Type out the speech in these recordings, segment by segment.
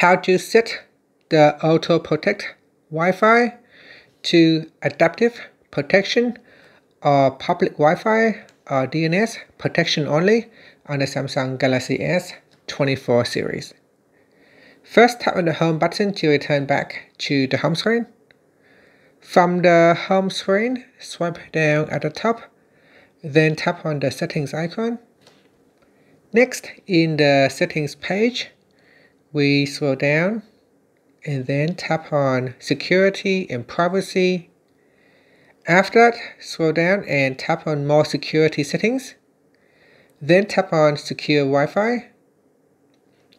how to set the auto protect Wi-Fi to adaptive protection or public Wi-Fi or DNS protection only on the Samsung Galaxy S24 series. First, tap on the home button to return back to the home screen. From the home screen, swipe down at the top, then tap on the settings icon. Next, in the settings page, we scroll down and then tap on security and privacy. After that, scroll down and tap on more security settings. Then tap on secure Wi-Fi.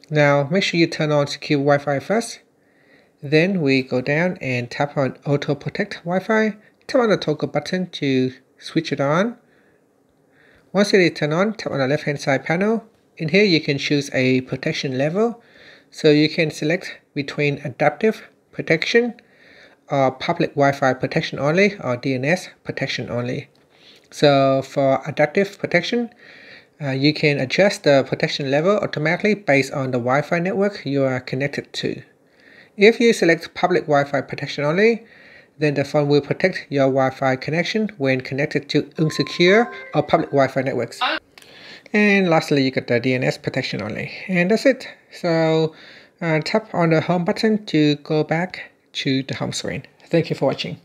Now make sure you turn on secure Wi-Fi first. Then we go down and tap on auto protect Wi-Fi. Tap on the toggle button to switch it on. Once it is turned on, tap on the left hand side panel. In here you can choose a protection level. So you can select between adaptive protection or public Wi-Fi protection only or DNS protection only. So for adaptive protection, you can adjust the protection level automatically based on the Wi-Fi network you are connected to. If you select public Wi-Fi protection only, then the phone will protect your Wi-Fi connection when connected to unsecure or public Wi-Fi networks. And lastly, you get the DNS protection only. And that's it. So tap on the home button to go back to the home screen. Thank you for watching.